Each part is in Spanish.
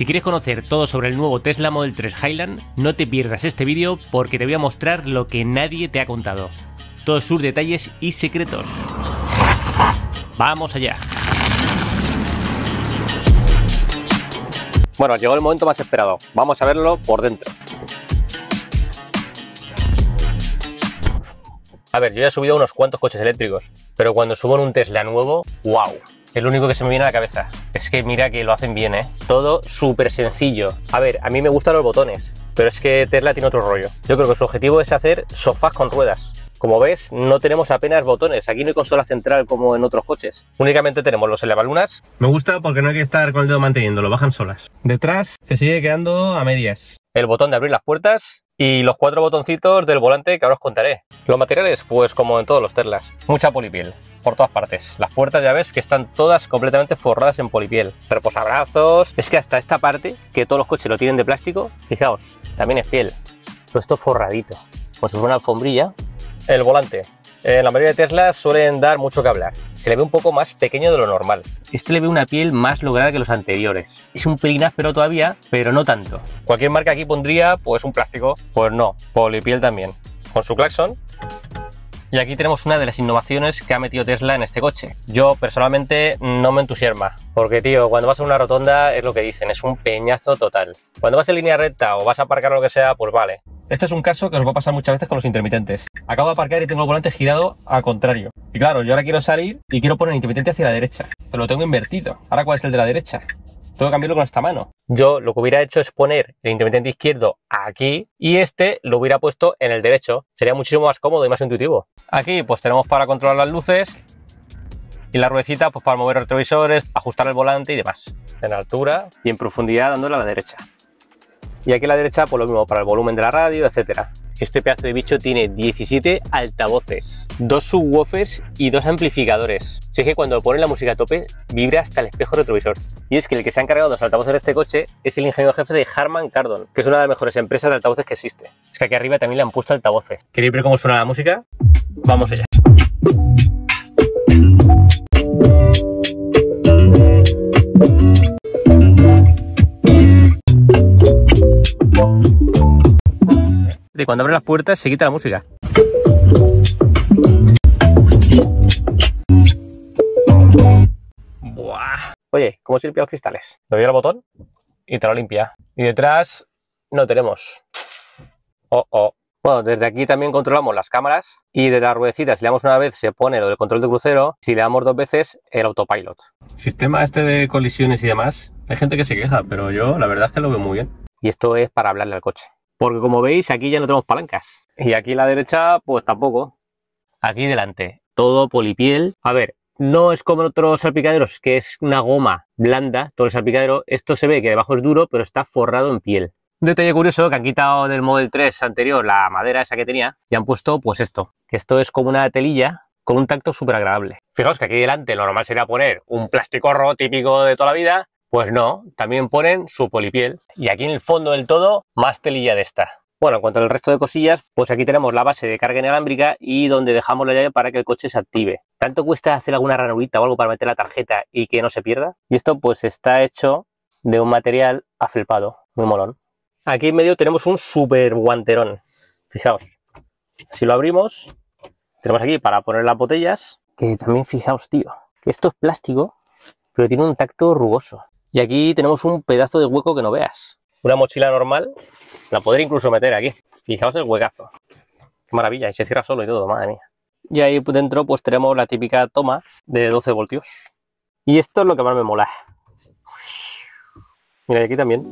Si quieres conocer todo sobre el nuevo Tesla Model 3 Highland, no te pierdas este vídeo porque te voy a mostrar lo que nadie te ha contado, todos sus detalles y secretos. ¡Vamos allá! Bueno, llegó el momento más esperado, vamos a verlo por dentro. A ver, yo ya he subido unos cuantos coches eléctricos, pero cuando subo en un Tesla nuevo, ¡wow! El único que se me viene a la cabeza. Es que mira que lo hacen bien, ¿eh? Todo súper sencillo. A ver, a mí me gustan los botones, pero es que Tesla tiene otro rollo. Yo creo que su objetivo es hacer sofás con ruedas. Como ves, no tenemos apenas botones. Aquí no hay consola central como en otros coches. Únicamente tenemos los elevalunas. Me gusta porque no hay que estar con el dedo manteniéndolo, bajan solas. Detrás se sigue quedando a medias. El botón de abrir las puertas y los cuatro botoncitos del volante que ahora os contaré. Los materiales, pues como en todos los Teslas, mucha polipiel por todas partes. Las puertas ya ves que están todas completamente forradas en polipiel. Reposabrazos, es que hasta esta parte, que todos los coches lo tienen de plástico, fijaos, también es piel. Todo esto forradito, como si fuera una alfombrilla. El volante, la mayoría de Teslas suelen dar mucho que hablar. Se le ve un poco más pequeño de lo normal. Este le ve una piel más lograda que los anteriores. Es un pelín áspero todavía, pero no tanto. Cualquier marca aquí pondría pues un plástico. Pues no, polipiel también. Con su claxon. Y aquí tenemos una de las innovaciones que ha metido Tesla en este coche. Yo personalmente no me entusiasma. Porque tío, cuando vas a una rotonda es lo que dicen, es un peñazo total. Cuando vas en línea recta o vas a aparcar lo que sea, pues vale. Este es un caso que os va a pasar muchas veces con los intermitentes. Acabo de aparcar y tengo el volante girado al contrario. Y claro, yo ahora quiero salir y quiero poner el intermitente hacia la derecha. Pero lo tengo invertido. ¿Ahora cuál es el de la derecha? Tengo que cambiarlo con esta mano. Yo lo que hubiera hecho es poner el intermitente izquierdo aquí y este lo hubiera puesto en el derecho. Sería muchísimo más cómodo y más intuitivo. Aquí pues tenemos para controlar las luces y la ruedecita pues para mover retrovisores, ajustar el volante y demás. En altura y en profundidad dándole a la derecha. Y aquí a la derecha, pues lo mismo, para el volumen de la radio, etcétera. Este pedazo de bicho tiene 17 altavoces, 2 subwoofers y 2 amplificadores. Si es que cuando ponen la música a tope, vibra hasta el espejo retrovisor. Y es que el que se ha encargado de los altavoces de este coche es el ingeniero jefe de Harman Kardon, que es una de las mejores empresas de altavoces que existe. Es que aquí arriba también le han puesto altavoces. ¿Queréis ver cómo suena la música? Vamos allá. Cuando abre las puertas se quita la música. Buah. Oye, ¿cómo se limpian los cristales? Le doy al botón y te lo limpia. Y detrás no tenemos. Oh, oh. Bueno, desde aquí también controlamos las cámaras y de las ruedecitas, si le damos una vez se pone lo del control de crucero, si le damos dos veces el autopilot. Sistema este de colisiones y demás, hay gente que se queja, pero yo la verdad es que lo veo muy bien. Y esto es para hablarle al coche. Porque como veis, aquí ya no tenemos palancas. Y aquí a la derecha, pues tampoco. Aquí delante, todo polipiel. A ver, no es como en otros salpicaderos, que es una goma blanda, todo el salpicadero. Esto se ve que debajo es duro, pero está forrado en piel. Detalle curioso, que han quitado del Model 3 anterior la madera esa que tenía y han puesto pues esto. Que esto es como una telilla con un tacto súper agradable. Fijaos que aquí delante lo normal sería poner un plasticorro típico de toda la vida. Pues no, también ponen su polipiel y aquí en el fondo del todo más telilla de esta. Bueno, en cuanto al resto de cosillas, pues aquí tenemos la base de carga inalámbrica y donde dejamos la llave para que el coche se active. ¿Tanto cuesta hacer alguna ranurita o algo para meter la tarjeta y que no se pierda? Y esto pues está hecho de un material afelpado, muy molón. Aquí en medio tenemos un súper guanterón, fijaos. Si lo abrimos, tenemos aquí para poner las botellas, que también fijaos tío, que esto es plástico, pero tiene un tacto rugoso. Y aquí tenemos un pedazo de hueco que no veas. Una mochila normal la podré incluso meter aquí. Fijaos el huecazo. Qué maravilla, y se cierra solo y todo, madre mía. Y ahí dentro pues tenemos la típica toma de 12 voltios. Y esto es lo que más me mola. Mira, y aquí también.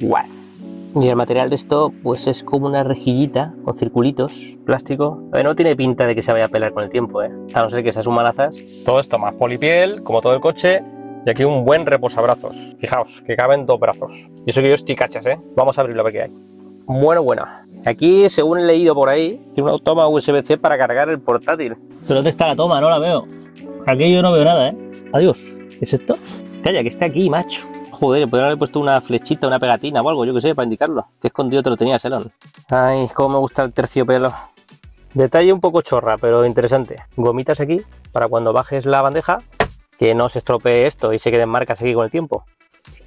¡Guas! Y el material de esto pues es como una rejillita con circulitos, plástico. A ver, no tiene pinta de que se vaya a pelar con el tiempo, ¿eh? A no ser que seas un manazas. Todo esto más polipiel, como todo el coche. Y aquí un buen reposabrazos. Fijaos, que caben dos brazos. Y eso que yo estoy cachas, ¿eh? Vamos a abrirlo para que hay. Bueno, bueno. Aquí, según he leído por ahí, tiene una toma USB-C para cargar el portátil. ¿Pero dónde está la toma? No la veo. Aquí yo no veo nada, ¿eh? Adiós. ¿Qué es esto? Calla, que está aquí, macho. Joder, podrían haber puesto una flechita, una pegatina o algo, yo que sé, para indicarlo. Que escondido te lo tenía, Selon. Ay, cómo me gusta el terciopelo. Detalle un poco chorra, pero interesante. Gomitas aquí, para cuando bajes la bandeja, que no se estropee esto y se queden marcas aquí con el tiempo.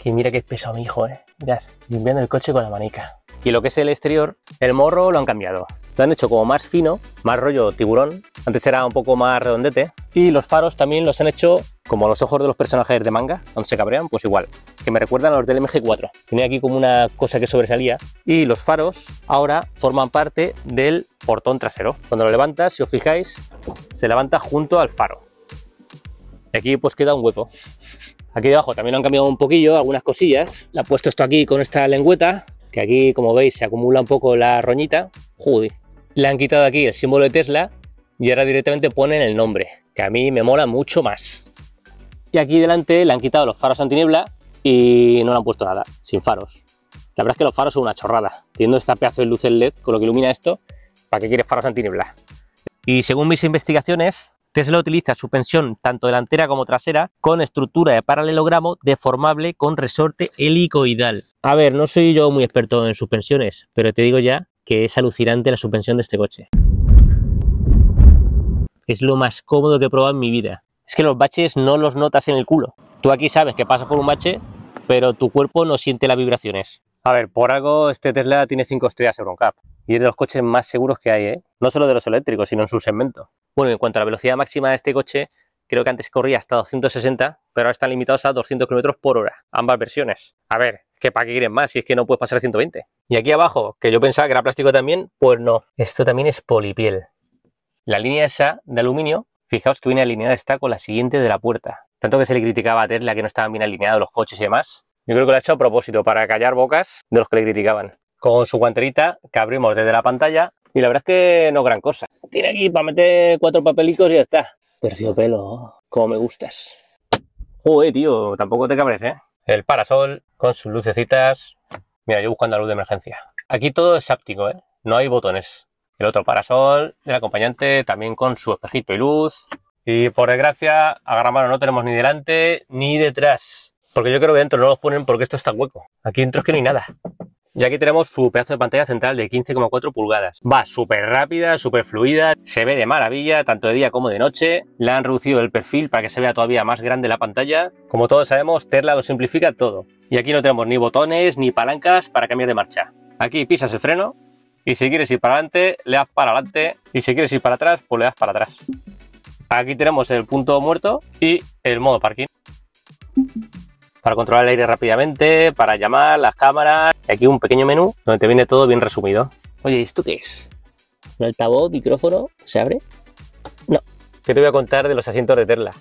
Que mira qué pesado mi hijo, ¿eh? Mirad, limpiando el coche con la manica. Y lo que es el exterior, el morro lo han cambiado. Lo han hecho como más fino, más rollo tiburón. Antes era un poco más redondete. Y los faros también los han hecho como los ojos de los personajes de manga, cuando se cabrean, pues igual. Que me recuerdan a los del MG4. Tenía aquí como una cosa que sobresalía. Y los faros ahora forman parte del portón trasero. Cuando lo levantas, si os fijáis, se levanta junto al faro. Y aquí pues queda un hueco. Aquí debajo también lo han cambiado un poquillo, algunas cosillas. Le han puesto esto aquí con esta lengüeta, que aquí, como veis, se acumula un poco la roñita. Joder. Le han quitado aquí el símbolo de Tesla y ahora directamente ponen el nombre, que a mí me mola mucho más. Y aquí delante le han quitado los faros antiniebla y no le han puesto nada, sin faros. La verdad es que los faros son una chorrada. Teniendo esta pedazo de luz LED con lo que ilumina esto, ¿para qué quieres faros antiniebla? Y según mis investigaciones, Tesla utiliza suspensión tanto delantera como trasera con estructura de paralelogramo deformable con resorte helicoidal. A ver, no soy yo muy experto en suspensiones, pero te digo ya que es alucinante la suspensión de este coche. Es lo más cómodo que he probado en mi vida. Es que los baches no los notas en el culo. Tú aquí sabes que pasas por un bache, pero tu cuerpo no siente las vibraciones. A ver, por algo este Tesla tiene 5 estrellas Euroncap. Y es de los coches más seguros que hay, ¿eh? No solo de los eléctricos, sino en su segmento. Bueno, en cuanto a la velocidad máxima de este coche, creo que antes corría hasta 260, pero ahora están limitados a 200 km por hora. Ambas versiones. A ver, ¿qué para qué quieren más si es que no puedes pasar a 120? Y aquí abajo, que yo pensaba que era plástico también, pues no. Esto también es polipiel. La línea esa de aluminio, fijaos que bien alineada está con la siguiente de la puerta. Tanto que se le criticaba a Tesla que no estaban bien alineados los coches y demás. Yo creo que lo ha hecho a propósito, para callar bocas de los que le criticaban. Con su guanterita que abrimos desde la pantalla, y la verdad es que no gran cosa. Tiene aquí para meter 4 papelicos y ya está. Terciopelo, como me gustas. Joder, tío, tampoco te cabres, ¿eh? El parasol con sus lucecitas. Mira, yo buscando la luz de emergencia. Aquí todo es áptico, ¿eh? No hay botones. El otro parasol del acompañante también con su espejito y luz. Y por desgracia, agarramano no tenemos ni delante ni detrás. Porque yo creo que dentro no los ponen porque esto está hueco. Aquí dentro es que no hay nada. Y aquí tenemos su pedazo de pantalla central de 15,4 pulgadas. Va súper rápida, súper fluida. Se ve de maravilla, tanto de día como de noche. Le han reducido el perfil para que se vea todavía más grande la pantalla. Como todos sabemos, Tesla lo simplifica todo. Y aquí no tenemos ni botones ni palancas para cambiar de marcha. Aquí pisas el freno y si quieres ir para adelante, le das para adelante. Y si quieres ir para atrás, pues le das para atrás. Aquí tenemos el punto muerto y el modo parking. Para controlar el aire rápidamente, para llamar, las cámaras. Y aquí un pequeño menú donde te viene todo bien resumido. Oye, ¿y esto qué es? ¿Un altavoz, micrófono? ¿Se abre? No. ¿Qué te voy a contar de los asientos de Tesla?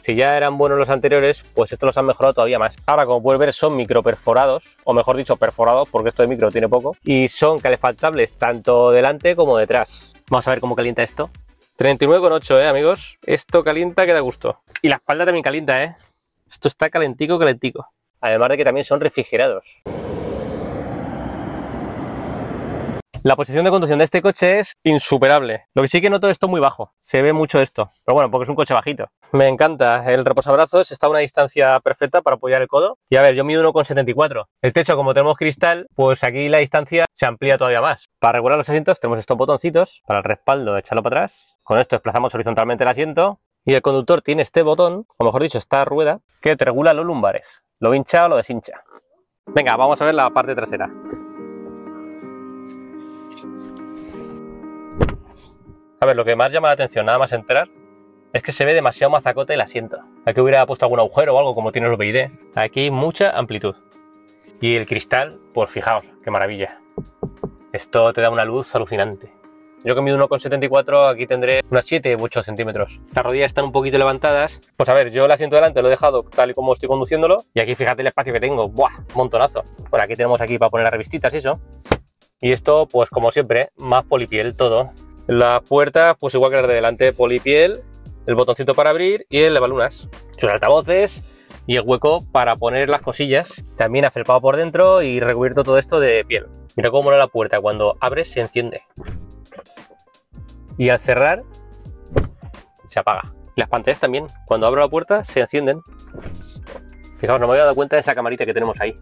Si ya eran buenos los anteriores, pues estos los han mejorado todavía más. Ahora, como puedes ver, son microperforados, o mejor dicho, perforados, porque esto de micro tiene poco. Y son calefactables tanto delante como detrás. Vamos a ver cómo calienta esto. 39,8, amigos. Esto calienta que da gusto. Y la espalda también calienta, ¿eh? Esto está calentico, calentico. Además de que también son refrigerados. La posición de conducción de este coche es insuperable. Lo que sí que noto, esto es muy bajo. Se ve mucho esto. Pero bueno, porque es un coche bajito. Me encanta. El reposabrazos está a una distancia perfecta para apoyar el codo. Y a ver, yo mido 1,74. El techo, como tenemos cristal, pues aquí la distancia se amplía todavía más. Para regular los asientos tenemos estos botoncitos. Para el respaldo, echarlo para atrás. Con esto desplazamos horizontalmente el asiento. Y el conductor tiene este botón, o mejor dicho, esta rueda, que te regula los lumbares. Lo hincha o lo deshincha. Venga, vamos a ver la parte trasera. A ver, lo que más llama la atención, nada más entrar, es que se ve demasiado mazacote el asiento. Aquí hubiera puesto algún agujero o algo, como tiene los BID. Aquí hay mucha amplitud. Y el cristal, pues fijaos, qué maravilla. Esto te da una luz alucinante. Yo que mido 1,74, aquí tendré unas 7 u 8 centímetros. Las rodillas están un poquito levantadas. Pues a ver, yo el asiento delante lo he dejado tal y como estoy conduciéndolo. Y aquí fíjate el espacio que tengo. ¡Buah! Montonazo. Bueno, aquí tenemos aquí para poner las revistitas y eso. Y esto, pues como siempre, más polipiel todo. Las puertas, pues igual que las de delante, polipiel. El botoncito para abrir y el lavalunas. Sus altavoces y el hueco para poner las cosillas. También afelpado por dentro y recubierto todo esto de piel. Mira cómo mola la puerta. Cuando abres se enciende. Y al cerrar, se apaga. Y las pantallas también. Cuando abro la puerta, se encienden. Fijaos, no me había dado cuenta de esa camarita que tenemos ahí.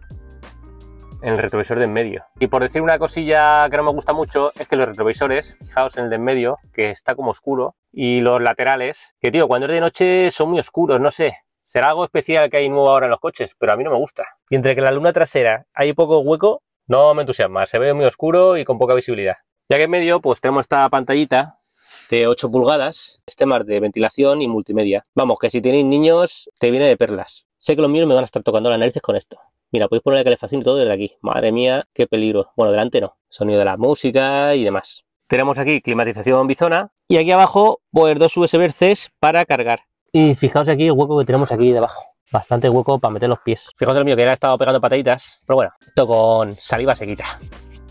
En el retrovisor de en medio. Y por decir una cosilla que no me gusta mucho, es que los retrovisores, fijaos en el de en medio, que está como oscuro. Y los laterales, que tío, cuando es de noche son muy oscuros, no sé. Será algo especial que hay nuevo ahora en los coches, pero a mí no me gusta. Y entre que la luna trasera hay poco hueco, no me entusiasma. Se ve muy oscuro y con poca visibilidad. Ya que en medio pues tenemos esta pantallita de 8 pulgadas, temas de ventilación y multimedia. Vamos, que si tenéis niños te viene de perlas. Sé que los míos me van a estar tocando las narices con esto. Mira, podéis poner la calefacción y todo desde aquí. Madre mía, qué peligro. Bueno, delante no. Sonido de la música y demás. Tenemos aquí climatización bizona y aquí abajo pues 2 USB-Cs para cargar. Y fijaos aquí el hueco que tenemos aquí debajo. Bastante hueco para meter los pies. Fijaos el mío que ya he estado pegando pataditas. Pero bueno, esto con saliva se quita.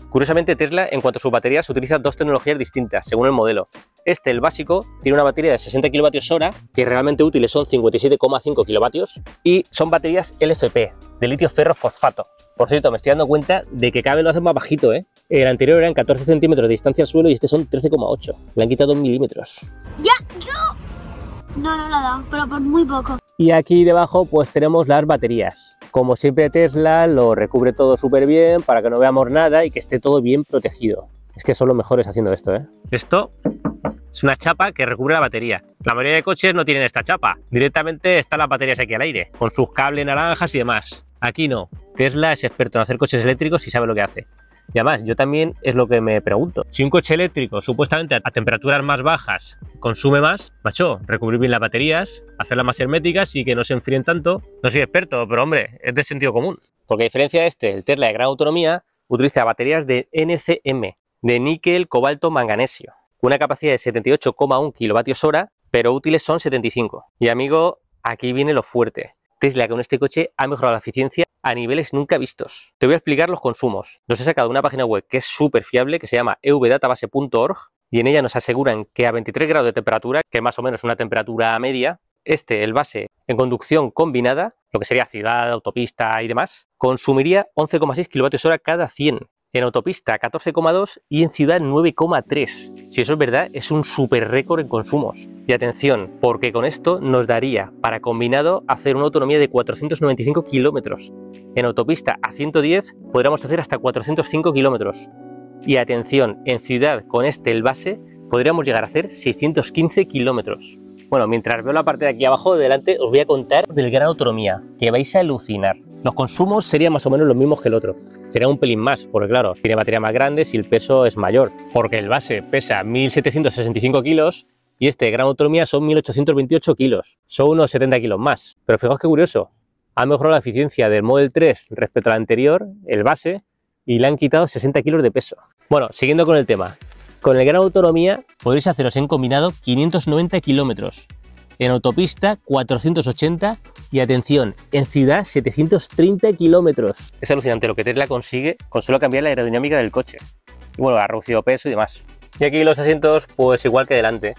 Curiosamente Tesla, en cuanto a sus baterías, utiliza 2 tecnologías distintas según el modelo. Este, el básico, tiene una batería de 60 kWh, que realmente útiles son 57,5 kilovatios, y son baterías LFP, de litio ferro fosfato. Por cierto, me estoy dando cuenta de que cada vez lo hacen más bajito, ¿eh? El anterior eran 14 centímetros de distancia al suelo y este son 13,8. Le han quitado 2 milímetros. No lo he dado, pero por muy poco. Y aquí debajo pues tenemos las baterías. Como siempre Tesla lo recubre todo súper bien para que no veamos nada y que esté todo bien protegido. Es que son los mejores haciendo esto, ¿eh? Esto es una chapa que recubre la batería. La mayoría de coches no tienen esta chapa. Directamente están las baterías aquí al aire, con sus cables naranjas y demás. Aquí no. Tesla es experto en hacer coches eléctricos y sabe lo que hace. Y además, yo también es lo que me pregunto. Si un coche eléctrico, supuestamente a temperaturas más bajas, consume más, macho, recubrir bien las baterías, hacerlas más herméticas y que no se enfríen tanto. No soy experto, pero hombre, es de sentido común. Porque a diferencia de este, el Tesla de gran autonomía utiliza baterías de NCM, de níquel, cobalto, manganesio, con una capacidad de 78,1 kWh, pero útiles son 75. Y amigo, aquí viene lo fuerte. Tesla con este coche ha mejorado la eficiencia a niveles nunca vistos. Te voy a explicar los consumos. Nos he sacado una página web que es súper fiable, que se llama evdatabase.org, y en ella nos aseguran que a 23 grados de temperatura, que es más o menos una temperatura media, el base en conducción combinada, lo que sería ciudad, autopista y demás, consumiría 11,6 kWh cada 100. En autopista 14,2 y en ciudad 9,3. Si eso es verdad, es un súper récord en consumos. Y atención, porque con esto nos daría para combinado hacer una autonomía de 495 kilómetros. En autopista a 110 podríamos hacer hasta 405 kilómetros. Y atención, en ciudad con el base podríamos llegar a hacer 615 kilómetros. Bueno, mientras veo la parte de aquí abajo de delante, os voy a contar del gran autonomía, que vais a alucinar. Los consumos serían más o menos los mismos que el otro. Sería un pelín más, porque claro, tiene batería más grande y el peso es mayor. Porque el base pesa 1.765 kilos y este de gran autonomía son 1.828 kilos. Son unos 70 kilos más. Pero fijaos qué curioso. Ha mejorado la eficiencia del Model 3 respecto al anterior, el base, y le han quitado 60 kilos de peso. Bueno, siguiendo con el tema. Con el gran autonomía podéis haceros en combinado 590 kilómetros. En autopista 480 y atención, en ciudad 730 kilómetros. Es alucinante lo que Tesla consigue con solo cambiar la aerodinámica del coche. Y bueno, ha reducido peso y demás. Y aquí los asientos pues igual que delante.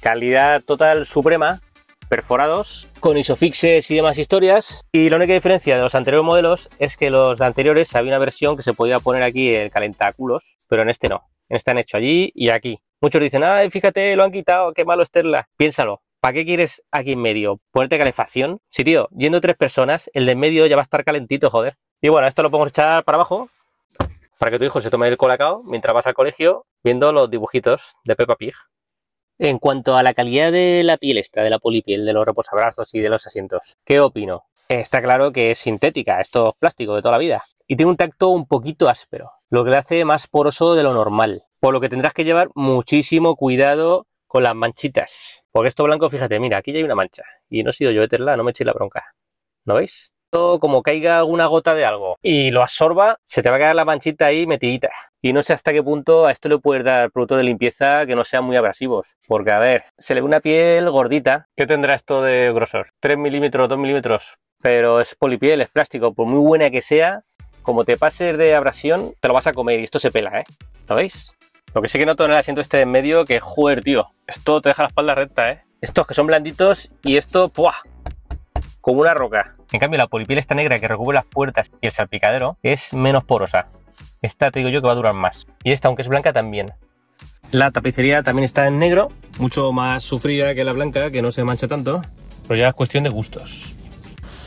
Calidad total suprema, perforados, con isofixes y demás historias. Y la única diferencia de los anteriores modelos es que los anteriores había una versión que se podía poner aquí el calentaculos, pero en este no. En este han hecho allí y aquí. Muchos dicen, ay, fíjate, lo han quitado, qué malo es Tesla. Piénsalo. ¿Para qué quieres aquí en medio? ¿Ponerte calefacción? Sí, tío, yendo 3 personas, el de en medio ya va a estar calentito, joder. Y bueno, esto lo podemos echar para abajo para que tu hijo se tome el colacao mientras vas al colegio viendo los dibujitos de Peppa Pig. En cuanto a la calidad de la piel esta, de la polipiel, de los reposabrazos y de los asientos, ¿qué opino? Está claro que es sintética, esto es plástico de toda la vida. Y tiene un tacto un poquito áspero, lo que le hace más poroso de lo normal. Por lo que tendrás que llevar muchísimo cuidado con las manchitas, porque esto blanco, fíjate, mira, aquí ya hay una mancha, y no he sido yo de Tesla, no me echéis la bronca, ¿no veis? Esto como caiga alguna gota de algo y lo absorba, se te va a quedar la manchita ahí metidita, y no sé hasta qué punto a esto le puedes dar productos de limpieza que no sean muy abrasivos, porque a ver, se le ve una piel gordita. ¿Qué tendrá esto de grosor? 3 milímetros, 2 milímetros, pero es polipiel, es plástico, por muy buena que sea, como te pases de abrasión, te lo vas a comer y esto se pela, ¿eh? ¿Lo veis? Lo que sí que noto en el asiento este de en medio que, joder, tío, esto te deja la espalda recta, ¿eh? Estos que son blanditos y esto, ¡puah!, como una roca. En cambio, la polipiel esta negra que recubre las puertas y el salpicadero es menos porosa. Esta te digo yo que va a durar más. Y esta, aunque es blanca, también. La tapicería también está en negro, mucho más sufrida que la blanca, que no se mancha tanto. Pero ya es cuestión de gustos.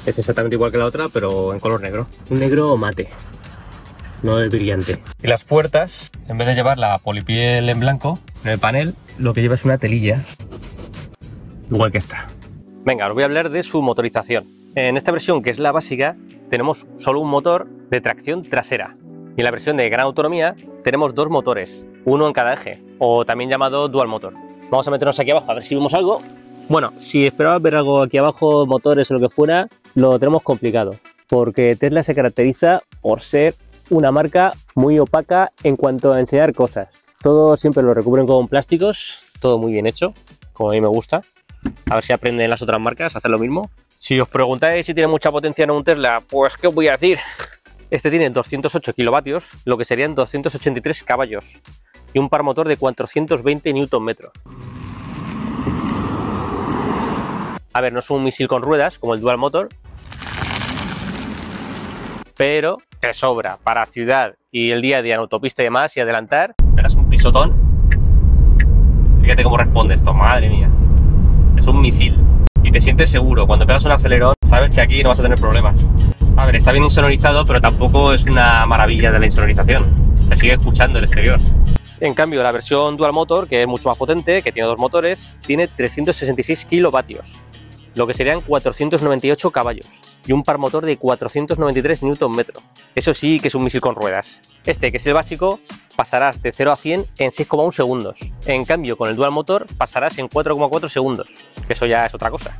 Es exactamente igual que la otra, pero en color negro. Un negro mate. No es brillante. Y las puertas, en vez de llevar la polipiel en blanco, en el panel, lo que lleva es una telilla. Igual que esta. Venga, os voy a hablar de su motorización. En esta versión, que es la básica, tenemos solo un motor de tracción trasera. Y en la versión de gran autonomía tenemos dos motores, uno en cada eje, o también llamado dual motor. Vamos a meternos aquí abajo a ver si vemos algo. Bueno, si esperabas ver algo aquí abajo, motores o lo que fuera, lo tenemos complicado, porque Tesla se caracteriza por ser una marca muy opaca en cuanto a enseñar cosas. Todo siempre lo recubren con plásticos, todo muy bien hecho, como a mí me gusta. A ver si aprenden las otras marcas a hacer lo mismo. Si os preguntáis si tiene mucha potencia en un Tesla, pues ¿qué os voy a decir? Este tiene 208 kilovatios, lo que serían 283 caballos y un par motor de 420 Nm. A ver, no es un misil con ruedas como el dual motor, pero te sobra para ciudad y el día a día en autopista y demás, y adelantar, verás un pisotón. Fíjate cómo responde esto, madre mía. Es un misil y te sientes seguro. Cuando pegas un acelerón sabes que aquí no vas a tener problemas. A ver, está bien insonorizado, pero tampoco es una maravilla de la insonorización. Se sigue escuchando el exterior. En cambio, la versión dual motor, que es mucho más potente, que tiene dos motores, tiene 366 kilovatios, lo que serían 498 caballos y un par motor de 493 Nm. Eso sí que es un misil con ruedas. Este, que es el básico, pasarás de 0 a 100 en 6,1 segundos. En cambio, con el dual motor pasarás en 4,4 segundos, que eso ya es otra cosa.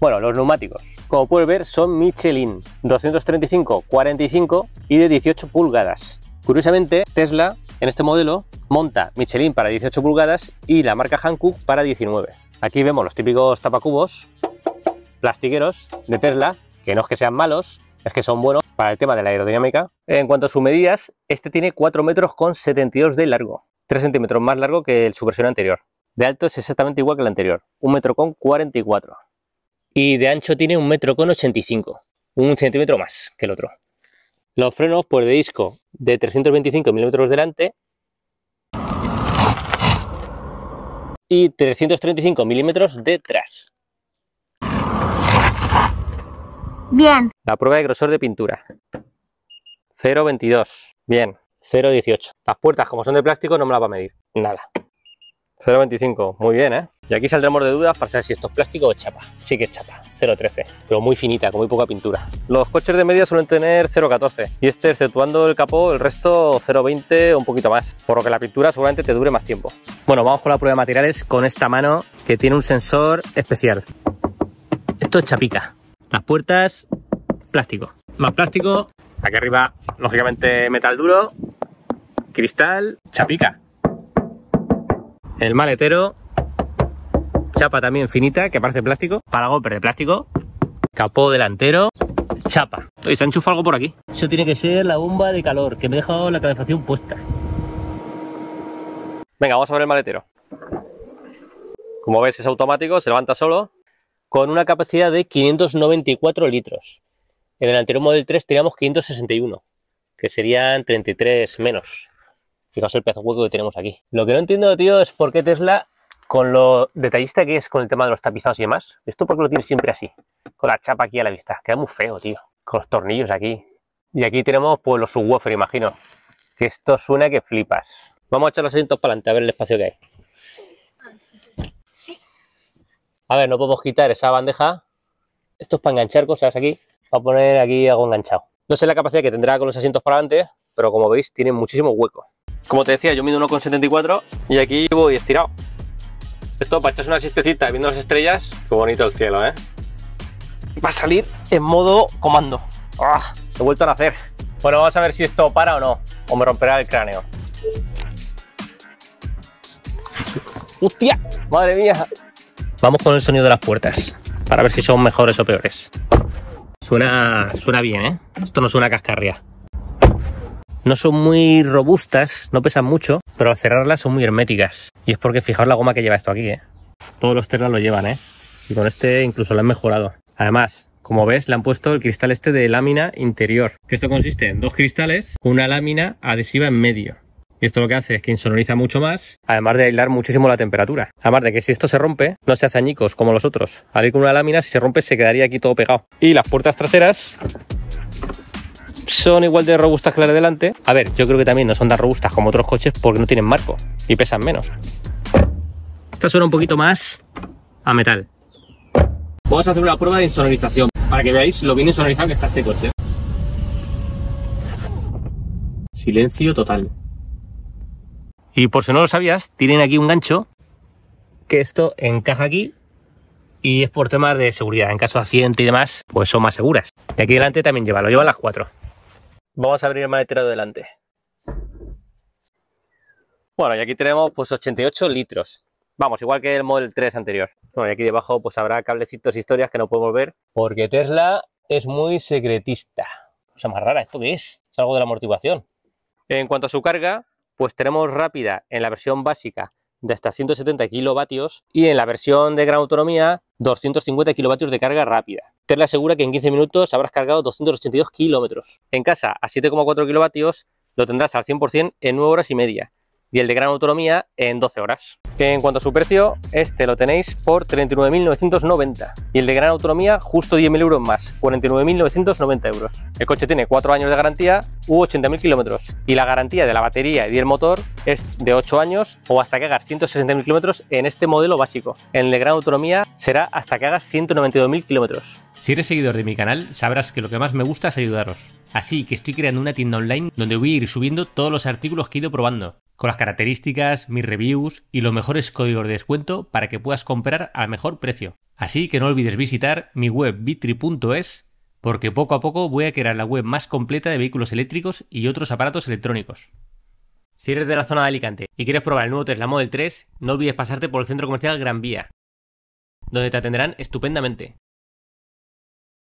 Bueno, los neumáticos, como puedes ver, son Michelin, 235/45 y de 18 pulgadas. Curiosamente, Tesla, en este modelo, monta Michelin para 18 pulgadas y la marca Hankook para 19. Aquí vemos los típicos tapacubos plastiqueros de Tesla, que no es que sean malos, es que son buenos para el tema de la aerodinámica. En cuanto a sus medidas, este tiene 4,72 metros de largo, 3 centímetros más largo que su versión anterior. De alto es exactamente igual que el anterior, 1,44 metros. Y de ancho tiene 1,85 metros, un centímetro más que el otro. Los frenos, pues de disco, de 325 milímetros delante y 335 milímetros detrás. Bien. La prueba de grosor de pintura, 0,22. Bien, 0,18. Las puertas, como son de plástico, no me las va a medir, nada. 0,25, muy bien, ¿eh? Y aquí saldremos de dudas para saber si esto es plástico o chapa. Sí que es chapa, 0,13, pero muy finita, con muy poca pintura. Los coches de media suelen tener 0,14 y este, exceptuando el capó, el resto 0,20 o un poquito más, por lo que la pintura seguramente te dure más tiempo. Bueno, vamos con la prueba de materiales con esta mano que tiene un sensor especial. Esto es chapica. Las puertas, plástico. Más plástico. Aquí arriba, lógicamente, metal duro, cristal, chapica. El maletero, chapa también finita, que parece plástico, para golpes de plástico, capó delantero, chapa. Oye, se ha enchufado algo por aquí. Eso tiene que ser la bomba de calor, que me he dejado la calefacción puesta. Venga, vamos a ver el maletero. Como ves, es automático, se levanta solo, con una capacidad de 594 litros. En el anterior Model 3 teníamos 561, que serían 33 menos. Fijaos el pedazo hueco que tenemos aquí. Lo que no entiendo, tío, es por qué Tesla, con lo detallista que es con el tema de los tapizados y demás, esto porque lo tiene siempre así, con la chapa aquí a la vista. Queda muy feo, tío, con los tornillos aquí. Y aquí tenemos pues los subwoofer, imagino. Que esto suena que flipas. Vamos a echar los asientos para adelante, a ver el espacio que hay. Sí. A ver, no podemos quitar esa bandeja. Esto es para enganchar cosas aquí. Voy a poner aquí algo enganchado. No sé la capacidad que tendrá con los asientos para adelante, pero como veis tiene muchísimo hueco. Como te decía, yo mido 1,74 y aquí voy estirado. Esto para echarse una siestecita viendo las estrellas. Qué bonito el cielo, ¿eh? Va a salir en modo comando. ¡Ah! He vuelto a nacer. Bueno, vamos a ver si esto para o no, o me romperá el cráneo. ¡Hostia! ¡Madre mía! Vamos con el sonido de las puertas, para ver si son mejores o peores. Suena bien, ¿eh? Esto no suena a cascarria. No son muy robustas, no pesan mucho, pero al cerrarlas son muy herméticas. Y es porque fijaos la goma que lleva esto aquí, ¿eh? Todos los Teslas lo llevan, ¿eh? Y con este incluso lo han mejorado. Además, como ves, le han puesto el cristal este de lámina interior. Que esto consiste en dos cristales, una lámina adhesiva en medio. Y esto lo que hace es que insonoriza mucho más, además de aislar muchísimo la temperatura. Además de que si esto se rompe, no se hace añicos como los otros. Al ir con una lámina, si se rompe, se quedaría aquí todo pegado. Y las puertas traseras son igual de robustas que las de delante. A ver, yo creo que también no son tan robustas como otros coches porque no tienen marco y pesan menos. Esta suena un poquito más a metal. Vamos a hacer una prueba de insonorización para que veáis lo bien insonorizado que está este coche. Silencio total. Y por si no lo sabías, tienen aquí un gancho que esto encaja aquí y es por temas de seguridad. En caso de accidente y demás, pues son más seguras. Y aquí delante también lleva, lo llevan las 4. Vamos a abrir el maletero de delante. Bueno, y aquí tenemos pues 88 litros. Vamos, igual que el Model 3 anterior. Bueno, y aquí debajo pues habrá cablecitos, historias que no podemos ver, porque Tesla es muy secretista. Cosa más rara, ¿esto qué es? Es algo de la amortiguación. En cuanto a su carga, pues tenemos rápida en la versión básica de hasta 170 kilovatios y en la versión de gran autonomía 250 kilovatios de carga rápida. Tesla asegura que en 15 minutos habrás cargado 282 kilómetros. En casa, a 7,4 kilovatios, lo tendrás al 100% en 9 horas y media. Y el de gran autonomía en 12 horas. En cuanto a su precio, este lo tenéis por 39.990 y el de gran autonomía justo 10.000 euros más, 49.990 euros. El coche tiene 4 años de garantía u 80.000 kilómetros y la garantía de la batería y del motor es de 8 años o hasta que hagas 160.000 kilómetros en este modelo básico. En el de gran autonomía será hasta que hagas 192.000 kilómetros. Si eres seguidor de mi canal, sabrás que lo que más me gusta es ayudaros. Así que estoy creando una tienda online donde voy a ir subiendo todos los artículos que he ido probando, con las características, mis reviews y los mejores códigos de descuento para que puedas comprar al mejor precio. Así que no olvides visitar mi web vitri.es, porque poco a poco voy a crear la web más completa de vehículos eléctricos y otros aparatos electrónicos. Si eres de la zona de Alicante y quieres probar el nuevo Tesla Model 3, no olvides pasarte por el centro comercial Gran Vía, donde te atenderán estupendamente.